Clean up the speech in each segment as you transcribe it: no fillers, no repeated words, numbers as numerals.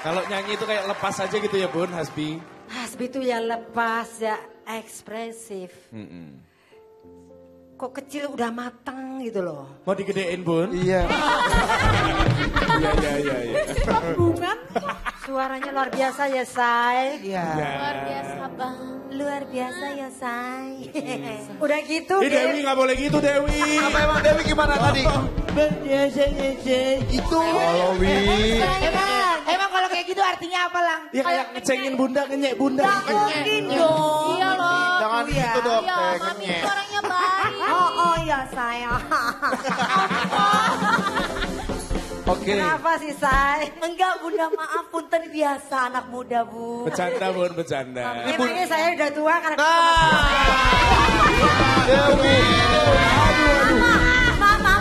Kalau nyanyi itu kayak lepas aja gitu ya Bun, Hasbi? Hasbi itu ya lepas, ya ekspresif. Kok kecil udah mateng gitu loh. Mau digedein Bun? Iya. Iya. Bukan? Suaranya luar biasa ya Say. Iya. Luar biasa Bang. Luar biasa ya Say. Udah gitu. Dewi gak boleh gitu Dewi. Apa emang Dewi gimana tadi? Biasa ya Say. Itu. Kalau Wi. Itu artinya apa lang? Ya kayak ngecengin bunda, ngenyek bunda. Gak mungkin dong. Iya loh. Jangan gitu dong. Iya, mami itu orangnya baik. Oh iya saya. Oke. Kenapa sih Say? Enggak bunda maaf, punten biasa anak muda Bun. Bercanda Bun, bercanda. Emangnya saya udah tua karena... Dewi. Mama.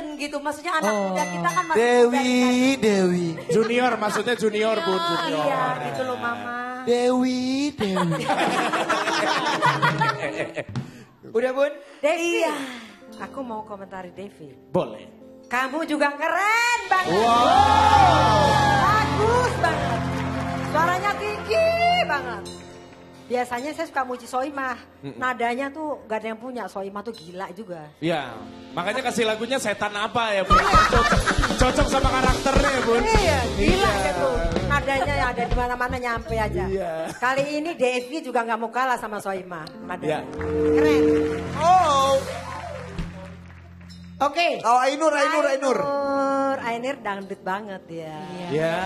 Gitu maksudnya anak muda kita kan masih Dewi junior maksudnya junior Bun junior. Iya gitu loh Mama. Dewi. Udah Bun? Dewi. Iya. Aku mau komentari Devi. Boleh. Kamu juga keren banget. Wow. Bagus banget. Suaranya tinggi banget. Biasanya saya suka muji Soimah, nadanya tuh gak ada yang punya, Soimah tuh gila juga. Iya, makanya kasih lagunya setan apa ya Bun, cocok sama karakternya Bun. Iya, gila gitu, nadanya ada di mana-mana nyampe aja. Iya. Kali ini DFB juga gak mau kalah sama Soimah, nadanya. Iya. Keren. Oh. Oke. Okay. Oh Aynur. Aynur dangdut banget ya. Iya.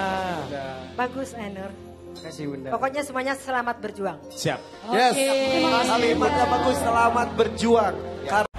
Bagus Aynur. Terima kasih Bunda. Pokoknya semuanya selamat berjuang. Siap. Yes. Terima kasih Bunda. Bagus selamat berjuang. Ya.